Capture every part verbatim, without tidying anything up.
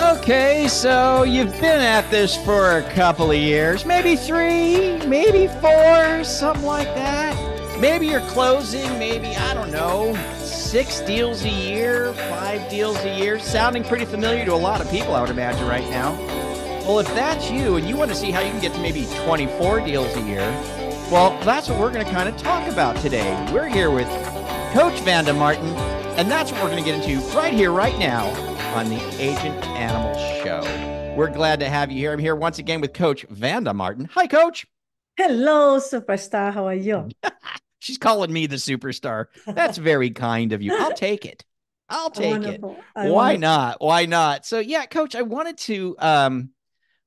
Okay, so you've been at this for a couple of years, maybe three, maybe four, something like that. Maybe you're closing, maybe, I don't know, six deals a year, five deals a year, sounding pretty familiar to a lot of people, I would imagine, right now. Well, if that's you and you want to see how you can get to maybe twenty-four deals a year, well, that's what we're going to kind of talk about today. We're here with Coach Vanda Martin, and that's what we're going to get into right here, right now on the Agent Animal Show. We're glad to have you here. I'm here once again with Coach Vanda Martin. Hi, Coach. Hello, superstar. How are you? She's calling me the superstar. That's very kind of you. I'll take it. I'll take Wonderful. it. Why not? Why not? So yeah, Coach, I wanted to, um,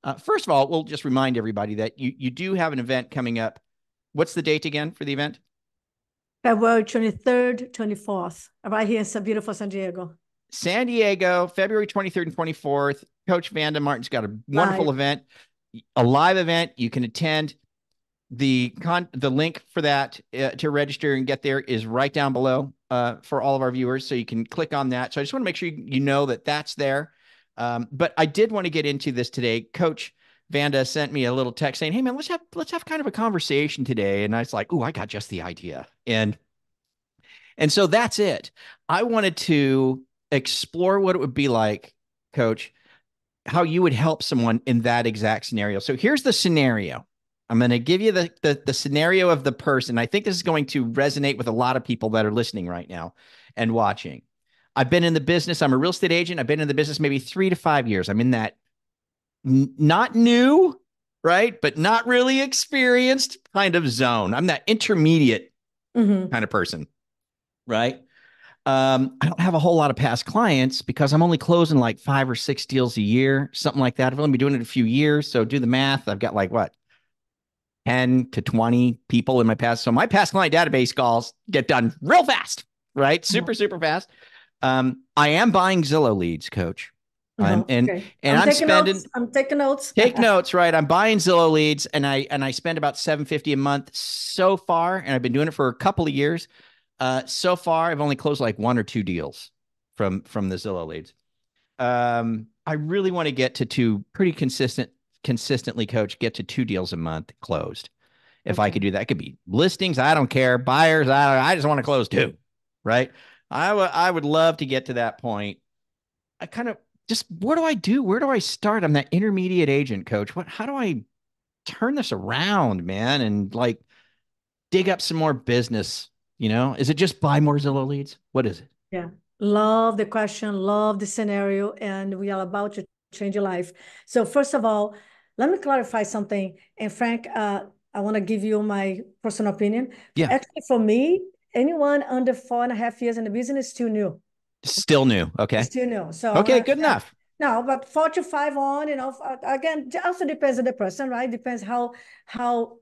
uh, first of all, we'll just remind everybody that you, you do have an event coming up. What's the date again for the event? February twenty-third, twenty-fourth, right here in beautiful San Diego. San Diego, February twenty-third and twenty-fourth. Coach Vanda Martin's got a wonderful live. event, a live event. You can attend. The con the link for that uh, to register and get there is right down below uh, for all of our viewers. So you can click on that. So I just want to make sure you, you know that that's there. Um, but I did want to get into this today. Coach Vanda sent me a little text saying, hey man, let's have, let's have kind of a conversation today. And I was like, oh, I got just the idea. And, and so that's it. I wanted to explore what it would be like, Coach, how you would help someone in that exact scenario. So here's the scenario. I'm going to give you the, the, the scenario of the person. I think this is going to resonate with a lot of people that are listening right now and watching. I've been in the business. I'm a real estate agent. I've been in the business maybe three to five years. I'm in that not new, right, but not really experienced kind of zone. I'm that intermediate mm-hmm. kind of person, right? Um, I don't have a whole lot of past clients because I'm only closing like five or six deals a year, something like that. I've only been doing it a few years. So do the math. I've got like what? ten to twenty people in my past. So my past client database calls get done real fast, right? Super, super fast. Um, I am buying Zillow leads, Coach. Mm-hmm. I'm, and okay. and I'm, I'm spending, notes. I'm taking notes, take notes, right? I'm buying Zillow leads and I, and I spend about seven fifty a month so far. And I've been doing it for a couple of years. Uh, so far, I've only closed like one or two deals from, from the Zillow leads. Um, I really want to get to two pretty consistent consistently, Coach, get to two deals a month closed. If okay. I could do that, it could be listings. I don't care. Buyers. I, I just want to close two, right? I would, I would love to get to that point. I kind of just, what do I do? Where do I start? I'm that intermediate agent, Coach. What, how do I turn this around, man? And like dig up some more business, you know? Is it just buy more Zillow leads? What is it? Yeah. Love the question. Love the scenario. And we are about to change your life. So first of all, let me clarify something. And Frank, uh, I want to give you my personal opinion. Yeah. Actually, for me, anyone under four and a half years in the business is still new. Still new. Okay. Still new. So okay, good enough. No, but four to five on, you know, again, it also depends on the person, right? Depends how how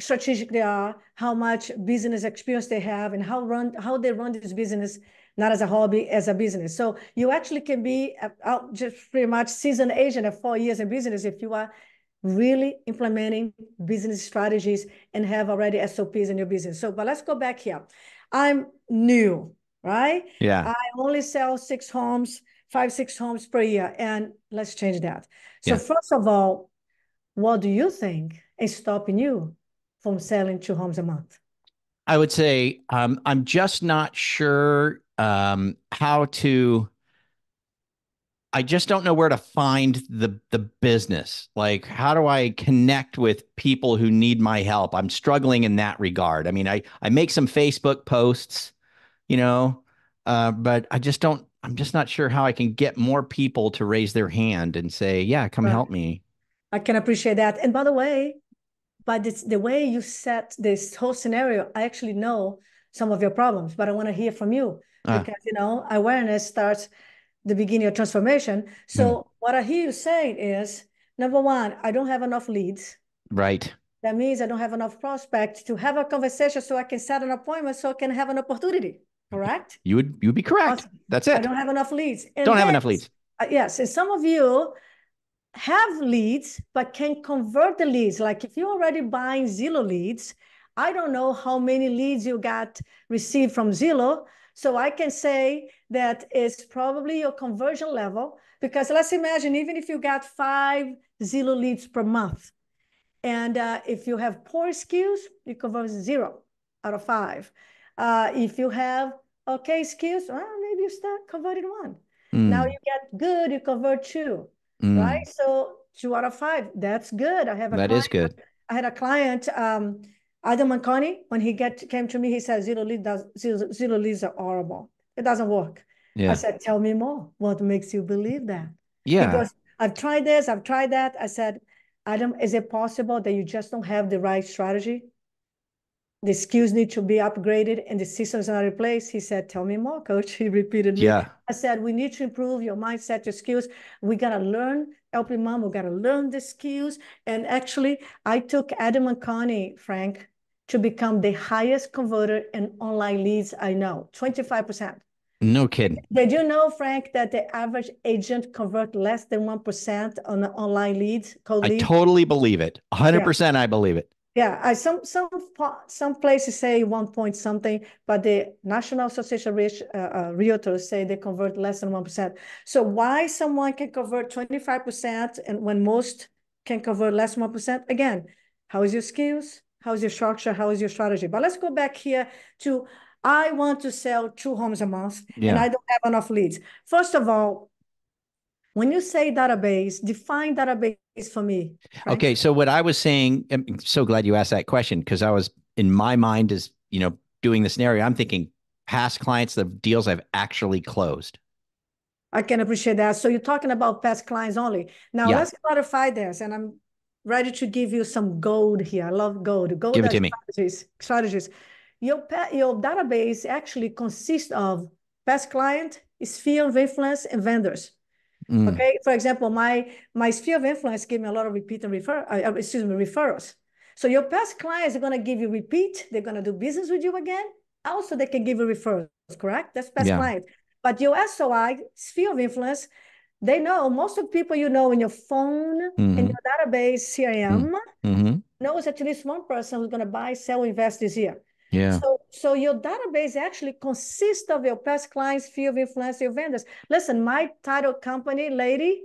strategic they are, how much business experience they have, and how run how they run this business. Not as a hobby, as a business. So you actually can be a, a, just pretty much seasoned agent of four years in business if you are really implementing business strategies and have already S O Ps in your business. So, but let's go back here. I'm new, right? Yeah. I only sell six homes, five, six homes per year. And let's change that. So yeah. First of all, what do you think is stopping you from selling two homes a month? I would say um, I'm just not sure um, how to, I just don't know where to find the, the business. Like, how do I connect with people who need my help? I'm struggling in that regard. I mean, I, I make some Facebook posts, you know, uh, but I just don't, I'm just not sure how I can get more people to raise their hand and say, yeah, come right. help me. I can appreciate that. And by the way, but it's the way you set this whole scenario, I actually know some of your problems, but I want to hear from you ah. because, you know, awareness starts the beginning of transformation. So mm. what I hear you saying is, number one, I don't have enough leads. Right. That means I don't have enough prospects to have a conversation so I can set an appointment so I can have an opportunity. Correct? You would you would be correct. Awesome. That's it. I don't have enough leads. And don't next, have enough leads. Uh, yes. And some of you have leads, but can convert the leads. Like if you're already buying Zillow leads, I don't know how many leads you got received from Zillow. So I can say that it's probably your conversion level Because let's imagine, even if you got five Zillow leads per month, and uh, if you have poor skills, you convert zero out of five. Uh, if you have okay skills, well, maybe you start converting one. Mm. Now you get good, you convert two, mm. right? So two out of five, that's good. I have a that client, is good. I had a client, um, Adam McConey, when he get, came to me, he said, Zillow lead does, Zillow, Zillow leads are horrible. It doesn't work. Yeah. I said, tell me more. What makes you believe that? Yeah. Because I've tried this, I've tried that. I said, Adam, is it possible that you just don't have the right strategy? The skills need to be upgraded and the systems are in place. He said, tell me more, coach. He repeated. Yeah. I said, we need to improve your mindset, your skills. We got to learn, helping mom, we got to learn the skills. And actually, I took Adam McConey, Frank, to become the highest converter in online leads I know, twenty-five percent. No kidding. Did you know, Frank, that the average agent convert less than one percent on the online leads, cold leads? I totally believe it. one hundred percent yeah. I believe it. Yeah, I, some some some places say one point something, but the National Association of uh, uh, Realtors say they convert less than one percent. So why someone can convert twenty-five percent and when most can convert less than one percent? Again, how is your skills? How is your structure? How is your strategy? But let's go back here to, I want to sell two homes a month yeah. and I don't have enough leads. First of all, when you say database, define database for me. Right? Okay. So what I was saying, I'm so glad you asked that question because I was, in my mind is, you know, doing the scenario, I'm thinking past clients, the deals I've actually closed. I can appreciate that. So you're talking about past clients only. Now yeah. let's clarify this. And I'm ready to give you some gold here. I love gold. Gold give it to me. strategies. strategies. Your, your database actually consists of past client, sphere of influence, and vendors. Mm. Okay. For example, my my sphere of influence gave me a lot of repeat and refer. Uh, excuse me, referrals. So your past clients are going to give you repeat. They're going to do business with you again. Also, they can give you referrals. Correct. That's past yeah. client. But your S O I sphere of influence, they know most of the people you know in your phone, mm-hmm. in your database, C R M mm-hmm. knows at least one person who's going to buy, sell, invest this year. Yeah. So, so your database actually consists of your past clients, sphere of influence, your vendors. Listen, my title company lady,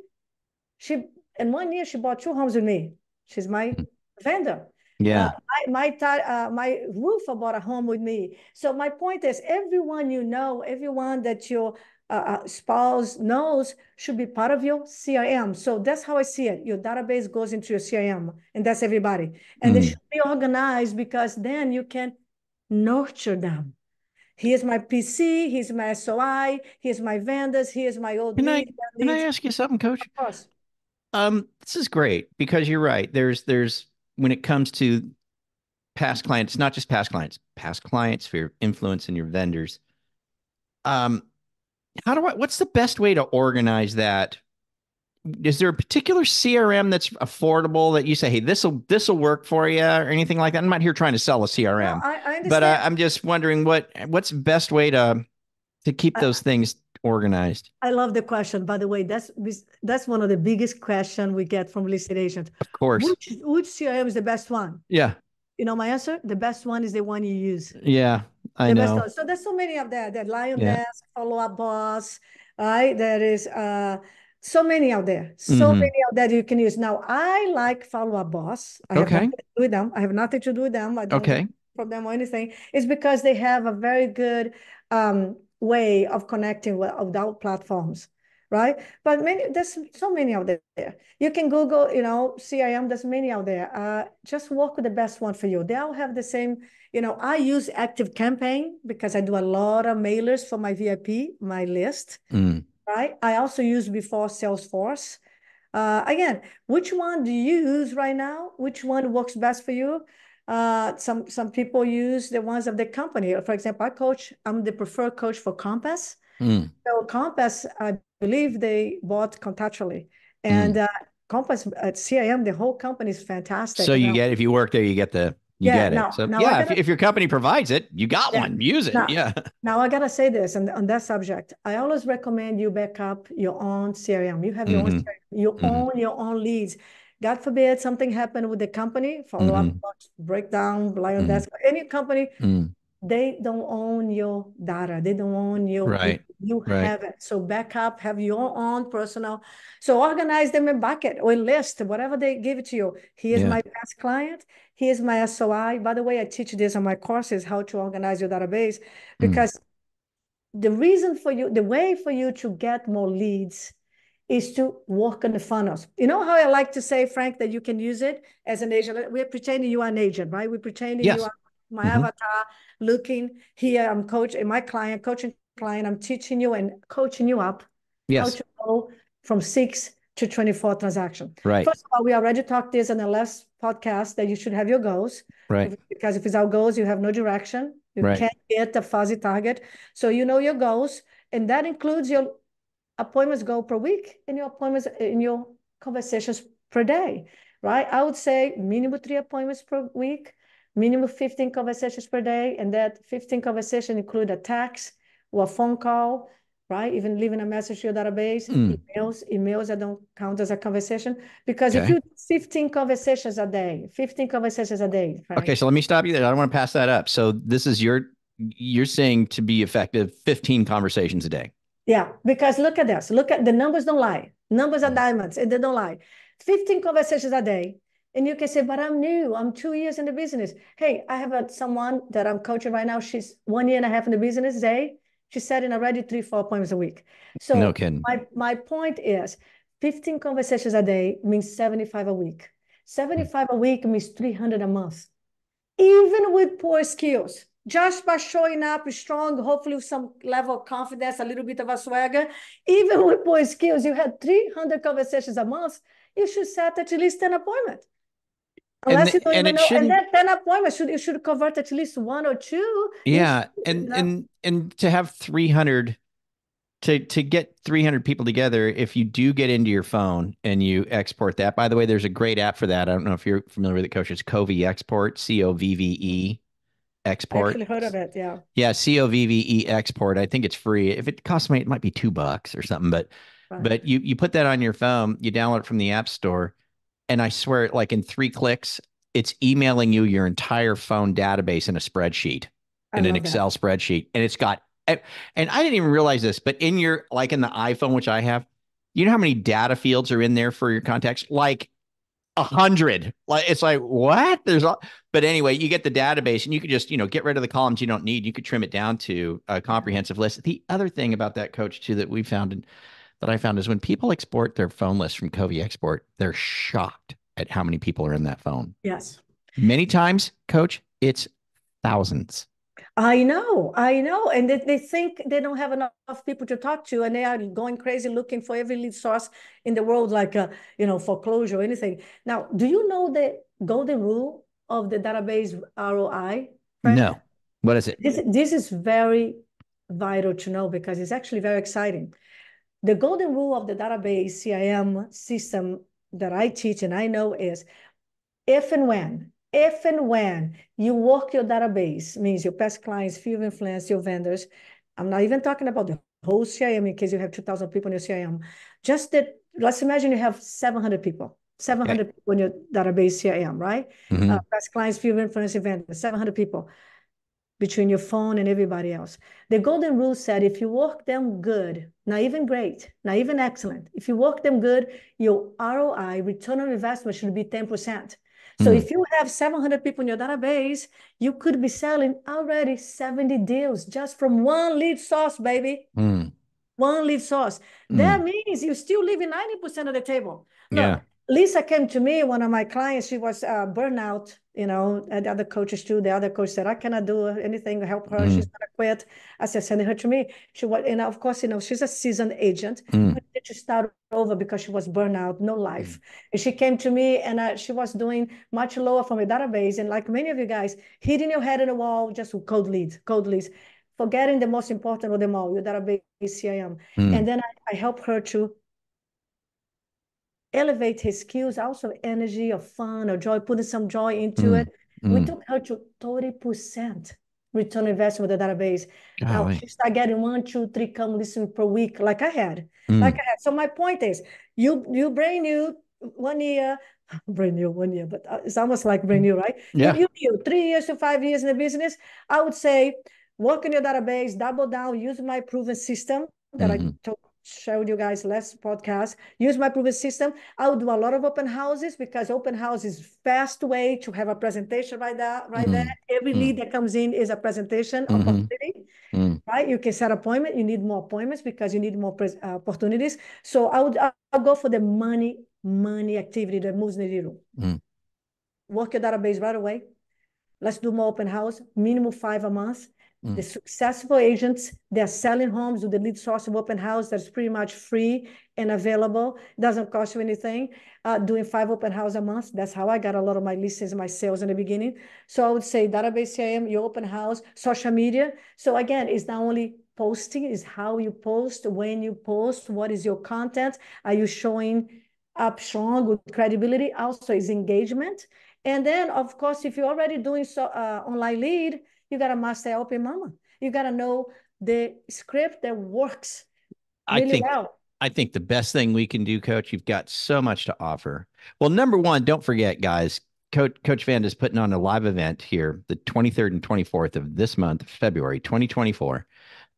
she in one year she bought two homes with me. She's my vendor. Yeah. Uh, my my, uh, my roofer bought a home with me. So my point is, everyone you know, everyone that your uh, spouse knows should be part of your C R M. So that's how I see it. Your database goes into your C R M, and that's everybody. And mm. they should be organized because then you can nurture them. Here's my P C, here's my S O I, here's my vendors, here's my old. Can I, can I ask you something, coach? Of course. Um, this is great because you're right. There's, there's, when it comes to past clients, not just past clients, past clients for your influence and your vendors. Um, how do I, what's the best way to organize that? Is there a particular C R M that's affordable that you say, hey, this will this will work for you or anything like that? I'm not here trying to sell a C R M, no, I, I but I, I'm just wondering what what's the best way to to keep those I, things organized. I love the question. By the way, that's that's one of the biggest questions we get from listed agents. Of course, which, which C R M is the best one? Yeah, you know my answer. The best one is the one you use. Yeah, I the know. So there's so many of that. That LionDesk, yeah. follow-up boss, right? There is. Uh, So many out there, so mm-hmm. many out there you can use. Now, I like follow-up boss. I okay. have nothing to do with them. I have nothing to do with them. I don't okay. from them or anything. It's because they have a very good um, way of connecting with without platforms, right? But many, there's so many out there. You can Google, you know, C R M. There's many out there. Uh, just work with the best one for you. They all have the same. You know, I use Active Campaign because I do a lot of mailers for my V I P, my list. Mm. Right. I also used before Salesforce. Uh, again, which one do you use right now? Which one works best for you? Uh, some some people use the ones of the company. For example, I coach. I'm the preferred coach for Compass. Mm. So Compass, I believe they bought Contactually, and mm. uh, Compass at C R M, the whole company is fantastic. So you now. get if you work there, you get the. You yeah, get it. Now, so, now yeah, gotta, if, if your company provides it, you got yeah, one. Use it. Now, yeah. Now I gotta say this, and on, on that subject, I always recommend you back up your own C R M. You have your mm-hmm. own, C R M. You mm-hmm. own your own leads. God forbid something happened with the company, follow mm-hmm. up, breakdown, LionDesk, mm-hmm. any company. Mm-hmm. they don't own your data. They don't own your, right. you right. have it. So back up, have your own personal. So organize them in bucket or list, whatever they give it to you. Here's yeah. my past client. Here's my S O I. By the way, I teach this on my courses, how to organize your database, because mm. the reason for you, the way for you to get more leads is to work on the funnels. You know how I like to say, Frank, that you can use it as an agent. We're pretending you are an agent, right? We're pretending yes. you are my mm-hmm. avatar, looking here. I'm coaching my client, coaching client. I'm teaching you and coaching you up yes. how to go from six to twenty-four transactions. Right. First of all, we already talked this in the last podcast that you should have your goals. Right. Because if it's our goals, you have no direction. You right. can't get a fuzzy target. So you know your goals, and that includes your appointments goal per week and your appointments in your conversations per day. Right. I would say minimum three appointments per week. Minimum fifteen conversations per day, and that fifteen conversations include a text or a phone call, right? Even leaving a message to your database, mm. emails, emails that don't count as a conversation, because okay. if you do fifteen conversations a day, fifteen conversations a day. Right? Okay, so let me stop you there. I don't want to pass that up. So this is your, you're saying to be effective, fifteen conversations a day. Yeah, because look at this. Look at the numbers don't lie. Numbers are diamonds, and they don't lie. fifteen conversations a day. And you can say, but I'm new. I'm two years in the business. Hey, I have a, someone that I'm coaching right now. She's one year and a half in the business. Day. She's setting already three, four appointments a week. So no kidding. my, my point is fifteen conversations a day means seventy-five a week. seventy-five a week means three hundred a month. Even with poor skills, just by showing up strong, hopefully with some level of confidence, a little bit of a swagger, even with poor skills, you had three hundred conversations a month, you should set at least an appointment. Unless and you don't and even know, and that ten appointments should you should convert at least one or two. Yeah, and and and to have three hundred, to to get three hundred people together, if you do get into your phone and you export that. By the way, there's a great app for that. I don't know if you're familiar with it, Coach. It's Cove export, C O V V E export. I've heard of it. Yeah. Yeah, C O V V E export. I think it's free. If it costs me, it might be two bucks or something. But right. but you you put that on your phone, you download it from the app store. And I swear, like in three clicks, it's emailing you your entire phone database in a spreadsheet, in an Excel spreadsheet. And it's got, and I didn't even realize this, but in your, like in the iPhone, which I have, you know how many data fields are in there for your contacts? Like a hundred. Like it's like, what? There's all, but anyway, you get the database and you could just, you know, get rid of the columns you don't need. You could trim it down to a comprehensive list. The other thing about that, Coach, too, that we found in, that I found is when people export their phone list from Cove export, they're shocked at how many people are in that phone. Yes. Many times, Coach, it's thousands. I know, I know. And they, they think they don't have enough people to talk to, and they are going crazy looking for every lead source in the world, like, a, you know, foreclosure or anything. Now, do you know the golden rule of the database R O I? Right? No. What is it? This, this is very vital to know because it's actually very exciting. The golden rule of the database C I M system that I teach and I know is if and when, if and when you work your database, means your past clients, field influence, your vendors. I'm not even talking about the whole C I M in case you have two thousand people in your C I M. Just that, let's imagine you have seven hundred people, seven hundred okay. people in your database C I M, right? Mm-hmm. uh, past clients, field influence, vendors, seven hundred people between your phone and everybody else. The golden rule said, if you work them good, not even great, not even excellent, if you work them good, your R O I, return on investment, should be ten percent. Mm-hmm. So if you have seven hundred people in your database, you could be selling already seventy deals just from one lead source, baby. Mm. One lead source. Mm. That means you're still leaving ninety percent of the table. Look, yeah. Lisa came to me, one of my clients, she was uh, burnout, you know, and the other coaches too. The other coach said, I cannot do anything to help her. Mm. She's going to quit. I said, send her to me. She was, and of course, you know, she's a seasoned agent. Mm. But she started over because she was burnout, no life. Mm. And she came to me and uh, she was doing much lower from a database. And like many of you guys, hitting your head in the wall, just cold leads, cold leads, forgetting the most important of them all, your database C I M. Mm. And then I, I helped her to elevate his skills, also energy or fun or joy, putting some joy into mm, it. Mm. We took her to thirty percent return on investment with the database. Now she started getting one, two, three come listen per week, like I had. Mm. Like I had. So my point is, you you bring new one year, brand new, one year, but it's almost like brand new, right? Yeah. If you do three years to five years in the business, I would say work in your database, double down, use my proven system that mm-hmm. I talk, showed you guys last podcast, use my proven system. I would do a lot of open houses because open house is fast way to have a presentation right there. Right mm-hmm. there. Every mm-hmm. lead that comes in is a presentation mm-hmm. opportunity. Mm. Right, you can set appointment. You need more appointments because you need more pres- uh, opportunities. So I would I'll go for the money money activity that moves the needle. Mm. Work your database right away. Let's do more open house. Minimum five a month. Mm. The successful agents, they're selling homes with the lead source of open house. That's pretty much free and available. Doesn't cost you anything. Uh, doing five open house a month. That's how I got a lot of my listings, my sales in the beginning. So I would say database C R M, your open house, social media. So again, it's not only posting, it's how you post, when you post, what is your content? Are you showing up strong with credibility? Also is engagement. And then of course, if you're already doing so uh, online lead, you got to master Open Mama. You got to know the script that works really I think, well. I think the best thing we can do, Coach, you've got so much to offer. Well, number one, don't forget, guys, Coach, Coach Vanda is putting on a live event here, the twenty-third and twenty-fourth of this month, February twenty twenty-four.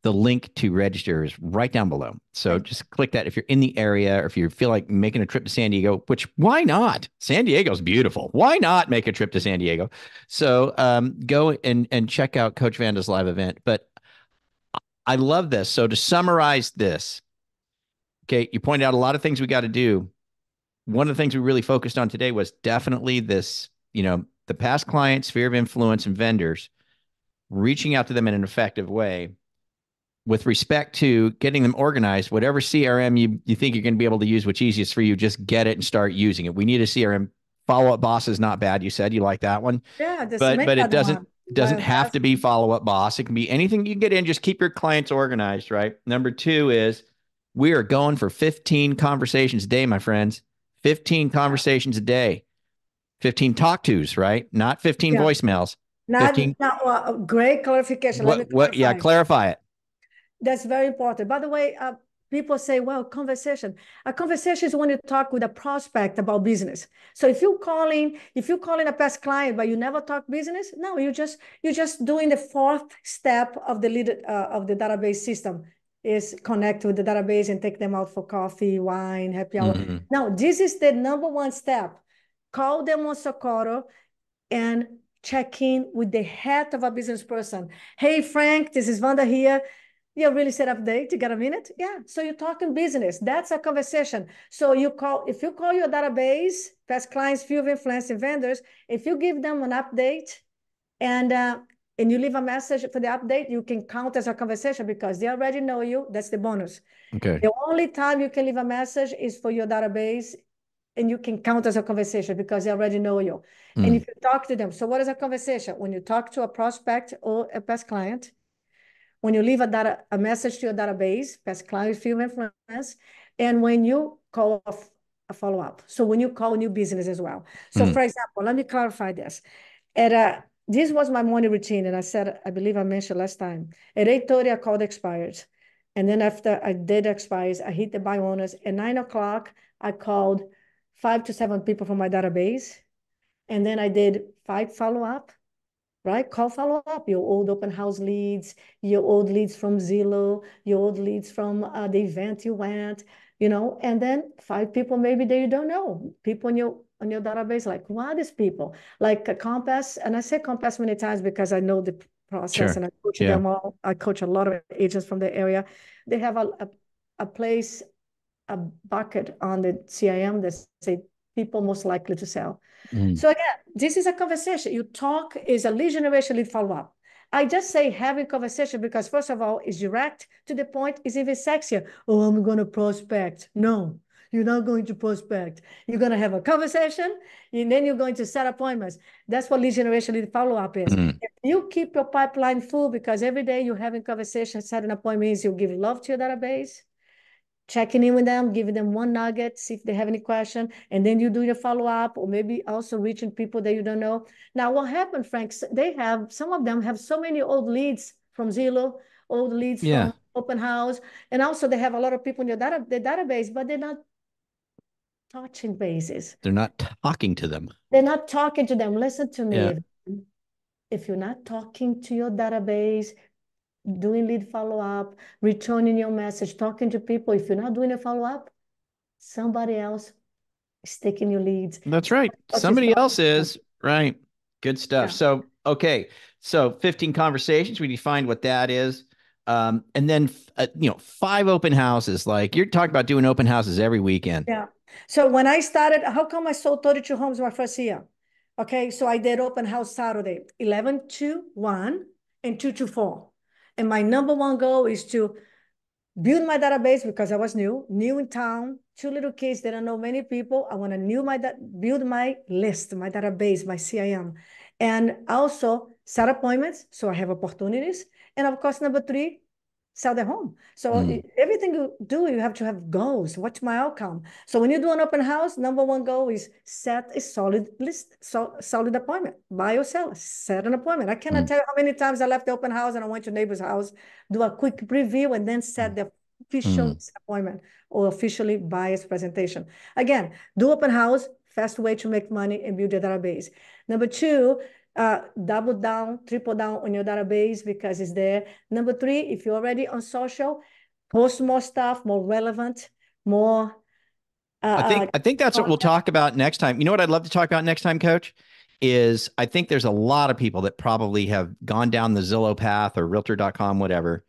The link to register is right down below. So just click that if you're in the area or if you feel like making a trip to San Diego, which why not? San Diego's beautiful. Why not make a trip to San Diego? So um, go and, and check out Coach Vanda's live event. But I love this. So to summarize this, okay, you pointed out a lot of things we got to do. One of the things we really focused on today was definitely this, you know, the past clients, sphere of influence, and vendors, reaching out to them in an effective way. With respect to getting them organized, whatever C R M you, you think you're going to be able to use, which easiest for you, just get it and start using it. We need a C R M. Follow-up boss is not bad. You said you like that one. Yeah, but but it doesn't one. doesn't well, have to be follow-up boss. It can be anything you can get in. Just keep your clients organized, right? Number two is we are going for fifteen conversations a day, my friends. fifteen conversations a day. fifteen talk-tos, right? Not fifteen yeah. voicemails. Not, not uh, great clarification. What, Let me what, yeah, clarify it. That's very important. By the way, uh, people say, well, conversation. A conversation is when you talk with a prospect about business. So if you're calling, if you're calling a past client, but you never talk business, no, you just, you're just doing the fourth step of the lead, uh, of the database system is connect with the database and take them out for coffee, wine, happy hour. Mm-hmm. Now, this is the number one step. Call them on Socorro and check in with the head of a business person. Hey, Frank, this is Vanda here. You're really set up date. You got a minute? Yeah. So you're talking business. That's a conversation. So you call, if you call your database, past clients, few of influencing vendors, if you give them an update and, uh, and you leave a message for the update, you can count as a conversation because they already know you. That's the bonus. Okay. The only time you can leave a message is for your database and you can count as a conversation because they already know you. Mm. And if you talk to them, so what is a conversation? When you talk to a prospect or a past client, when you leave a, data, a message to your database, past client, field influence, and when you call a, a follow-up. So when you call new business as well. So mm. for example, let me clarify this. At a, this was my morning routine. And I said, I believe I mentioned last time, at eight thirty, I called expired. And then after I did expires, I hit the buy owners. At nine o'clock, I called five to seven people from my database. And then I did five follow-up. Right? Call follow-up, your old open house leads, your old leads from Zillow, your old leads from uh, the event you went, you know, and then five people maybe that you don't know, people on your on your database, like, wow, these people, like a Compass, and I say Compass many times because I know the process sure. and I coach yeah. them all. I coach a lot of agents from the area. They have a, a, a place, a bucket on the C I M that say, people most likely to sell. Mm. So again, this is a conversation. You talk is a lead generation, lead follow-up. I just say having conversation because first of all, it's direct to the point, it's even sexier. Oh, I'm going to prospect. No, you're not going to prospect. You're going to have a conversation and then you're going to set appointments. That's what lead generation, lead follow-up is. Mm. If you keep your pipeline full because every day you're having conversations, setting appointments, you give love to your database, checking in with them, giving them one nugget, see if they have any question, and then you do your follow-up or maybe also reaching people that you don't know. Now, what happened, Frank, they have, some of them have so many old leads from Zillow, old leads yeah. from open house, and also they have a lot of people in their data, their database, but they're not touching bases. They're not talking to them. They're not talking to them. Listen to me. Yeah. If you're not talking to your database, doing lead follow-up, returning your message, talking to people, if you're not doing a follow-up, somebody else is taking your leads. That's right. Somebody else is. Right. Good stuff. Yeah. So, okay. So fifteen conversations, we defined what that is. Um, and then, uh, you know, five open houses, like you're talking about doing open houses every weekend. Yeah. So when I started, how come I sold thirty-two homes my first year? Okay. So I did open house Saturday, eleven to one and two to four. And my number one goal is to build my database because I was new, new in town, two little kids, didn't know many people. I want to new my build my list, my database, my C I M, and also set appointments so I have opportunities. And of course, number three, sell the home. So mm. everything you do, you have to have goals. What's my outcome? So when you do an open house, number one goal is set a solid list, so, solid appointment. Buy or sell, set an appointment. I cannot mm. tell you how many times I left the open house and I went to neighbor's house, do a quick preview, and then set the official mm. appointment or officially buyer's presentation. Again, do open house, fast way to make money and build your database. Number two, Uh, double down, triple down on your database because it's there. Number three, if you're already on social, post more stuff, more relevant, more. Uh, I think I think that's content. What we'll talk about next time. You know what I'd love to talk about next time, Coach, is I think there's a lot of people that probably have gone down the Zillow path or Realtor dot com, whatever,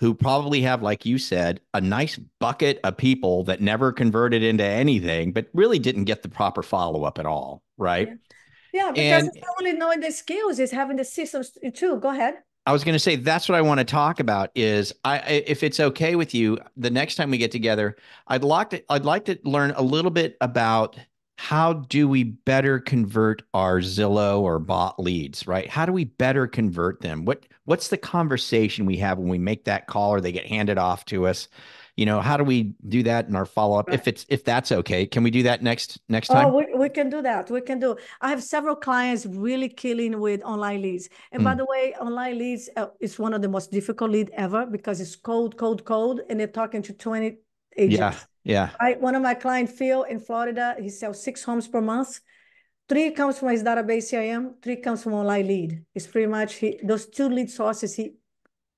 who probably have, like you said, a nice bucket of people that never converted into anything, but really didn't get the proper follow-up at all, right? Yeah. Yeah, because and, it's not only knowing the skills, it's having the systems too. Go ahead. I was going to say, that's what I want to talk about is I, if it's okay with you, the next time we get together, I'd like to, I'd like to learn a little bit about how do we better convert our Zillow or bot leads, right? How do we better convert them? What, what's the conversation we have when we make that call or they get handed off to us? You know, how do we do that in our follow-up? Right. If it's if that's okay, can we do that next next time? Oh, we, we can do that. We can do. I have several clients really killing with online leads. And mm. by the way, online leads uh, is one of the most difficult lead ever because it's cold, cold, cold, and they're talking to twenty agents. Yeah, yeah. I, one of my clients, Phil, in Florida, he sells six homes per month. Three comes from his database C I M. Three comes from online lead. It's pretty much he, those two lead sources. He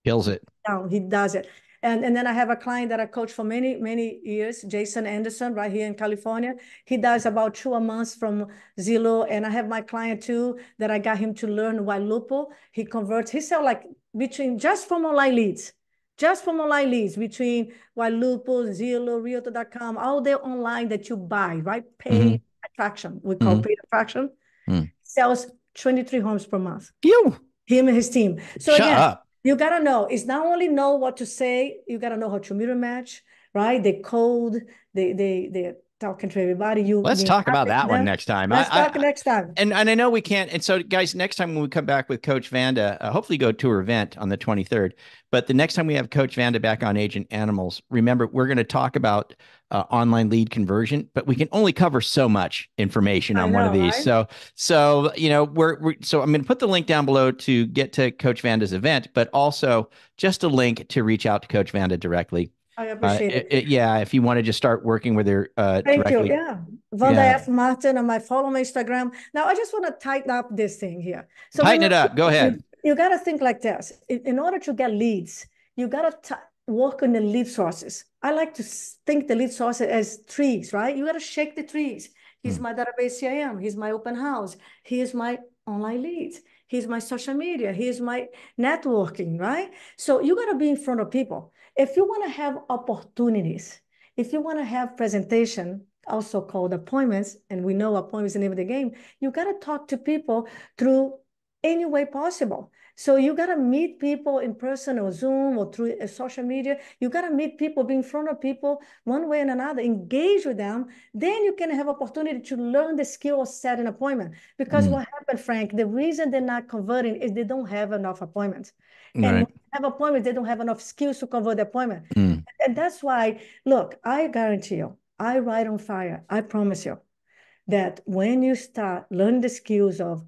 kills it. Down. He does it. And, and then I have a client that I coach for many, many years, Jason Anderson, right here in California. He does about two a month from Zillow. And I have my client too, that I got him to learn Ylopo. He converts, he sells like between just from online leads, just from online leads between Ylopo, Zillow, Realtor dot com, all the online that you buy, right? Paid mm -hmm. attraction, we call mm -hmm. paid attraction. Mm -hmm. Sells twenty-three homes per month. You. Him and his team. So Shut again, up. You got to know, it's not only know what to say, you got to know how to mirror match, right? They code, they, they, they're talking to everybody. You Let's talk about that one next time. Let's I, talk I, next time. And, and I know we can't. And so guys, next time when we come back with Coach Vanda, uh, hopefully go to her event on the twenty-third, but the next time we have Coach Vanda back on Agent Animals, remember we're going to talk about uh, online lead conversion, but we can only cover so much information on know, one of these. Right? So, so, you know, we're, we're, so I'm going to put the link down below to get to Coach Vanda's event, but also just a link to reach out to Coach Vanda directly. I appreciate uh, it. it. Yeah. If you want to just start working with her uh, Thank directly. you. Yeah. Vanda yeah. F. Martin on my follow my Instagram. Now I just want to tighten up this thing here. So tighten it up. Go ahead. You, you got to think like this. In, in order to get leads, you got to work on the lead sources. I like to think the lead sources as trees, right? You got to shake the trees. Here's mm. my database C I M. Here's my open house. Here's my online leads. Here's my social media. Here's my networking, right? So you got to be in front of people. If you want to have opportunities, if you want to have presentation, also called appointments, and we know appointments is the name of the game, you got to talk to people through any way possible. So you got to meet people in person or Zoom or through social media. You got to meet people, be in front of people one way and another, engage with them. Then you can have opportunity to learn the skill of set an appointment. Because mm. what happened, Frank, the reason they're not converting is they don't have enough appointments. And right. when they have appointments, they don't have enough skills to convert the appointment. Mm. And that's why, look, I guarantee you, I ride on fire. I promise you that when you start learning the skills of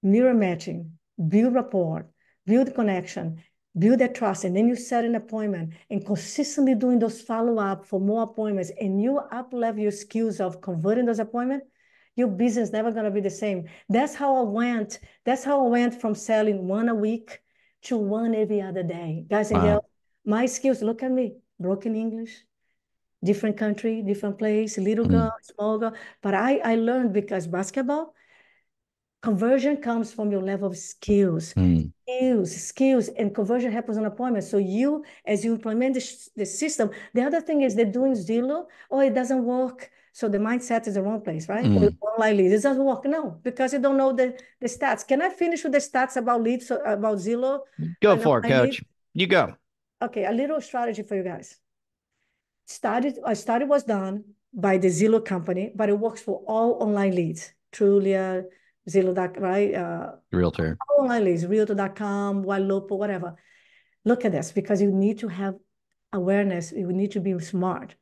mirror matching, build rapport, build connection, build that trust, and then you set an appointment and consistently doing those follow-up for more appointments, and you up-level your skills of converting those appointments, your business is never going to be the same. That's how I went. That's how I went from selling one a week to one every other day. Guys and girls, my skills, look at me, broken English, different country, different place, little girl, mm-hmm. small girl. But I, I learned because basketball, conversion comes from your level of skills, mm. skills, skills, and conversion happens on appointments. So you, as you implement the, the system, the other thing is they're doing Zillow, oh, it doesn't work. So the mindset is the wrong place, right? Mm. Online leads, it doesn't work, no, because you don't know the, the stats. Can I finish with the stats about leads, about Zillow? Go for it, Coach. Lead? You go. Okay, a little strategy for you guys. Started, I started was done by the Zillow company, but it works for all online leads, Trulia, Zillow, right? Uh, Realtor. All online leads, Realtor dot com, Ylopo, whatever. Look at this, because you need to have awareness. You need to be smart.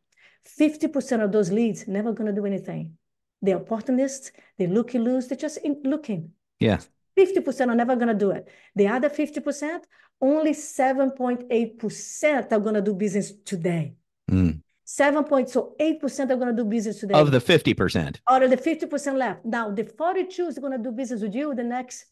fifty percent of those leads never going to do anything. They're opportunists. They're looking loose. They're just in looking. Yeah. fifty percent are never going to do it. The other fifty percent, only seven point eight percent are going to do business today. Mm. Seven point, so eight percent are going to do business today. Of the fifty percent, out of the fifty percent left. Now the forty-two is going to do business with you the next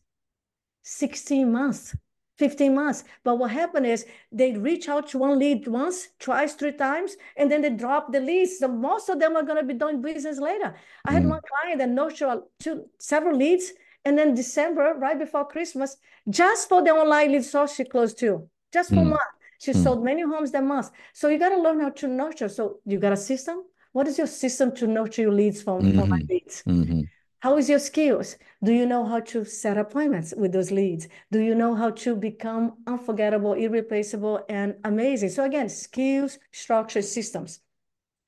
sixteen months, fifteen months. But what happened is they reach out to one lead once, twice, three times, and then they drop the leads. So most of them are going to be doing business later. I mm. had one client that nurtured two, several leads, and then December, right before Christmas, just for the online lead source, she closed two, just for mm. one. She mm. sold many homes that month. So you got to learn how to nurture. So you got a system. What is your system to nurture your leads from, mm-hmm. from my leads? Mm-hmm. How is your skills? Do you know how to set appointments with those leads? Do you know how to become unforgettable, irreplaceable, and amazing? So again, skills, structure, systems.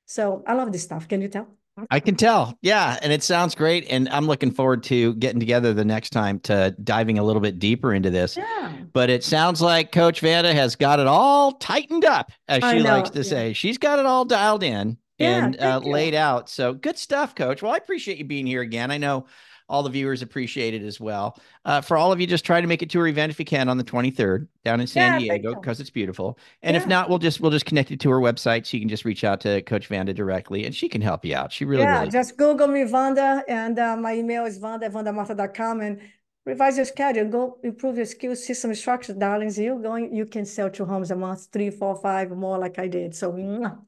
So I love this stuff. Can you tell? I can tell. Yeah. And it sounds great. And I'm looking forward to getting together the next time to diving a little bit deeper into this. Yeah. But it sounds like Coach Vanda has got it all tightened up, as I she know. likes to yeah. say. She's got it all dialed in yeah, and uh, laid out. So good stuff, Coach. Well, I appreciate you being here again. I know all the viewers appreciate it as well. Uh, for all of you, just try to make it to our event if you can on the twenty-third down in San yeah, Diego, because it's beautiful. And yeah. if not, we'll just we'll just connect you to her website so you can just reach out to Coach Vanda directly, and she can help you out. She really yeah. Really just Google me, Vanda, and uh, my email is Vanda at Vanda Martin dot com, and revise your schedule. Go improve your skills, system, structure, darlings. You going, you can sell two homes a month, three, four, five, more, like I did. So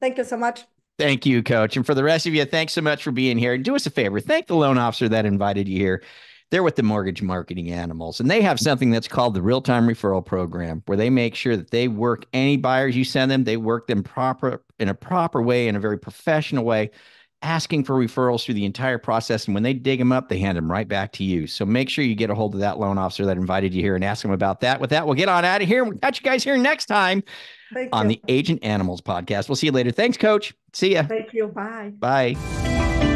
thank you so much. Thank you, Coach. And for the rest of you, thanks so much for being here. And do us a favor. Thank the loan officer that invited you here. They're with the Mortgage Marketing Animals, and they have something that's called the Real-Time Referral Program, where they make sure that they work any buyers you send them. They work them proper in a proper way, in a very professional way, asking for referrals through the entire process. And when they dig them up, they hand them right back to you. So make sure you get a hold of that loan officer that invited you here and ask them about that. With that, we'll get on out of here. We'll catch you guys here next time Thank on you. the Agent Animals podcast. We'll see you later. Thanks, Coach. See ya. Thank you. Bye. Bye.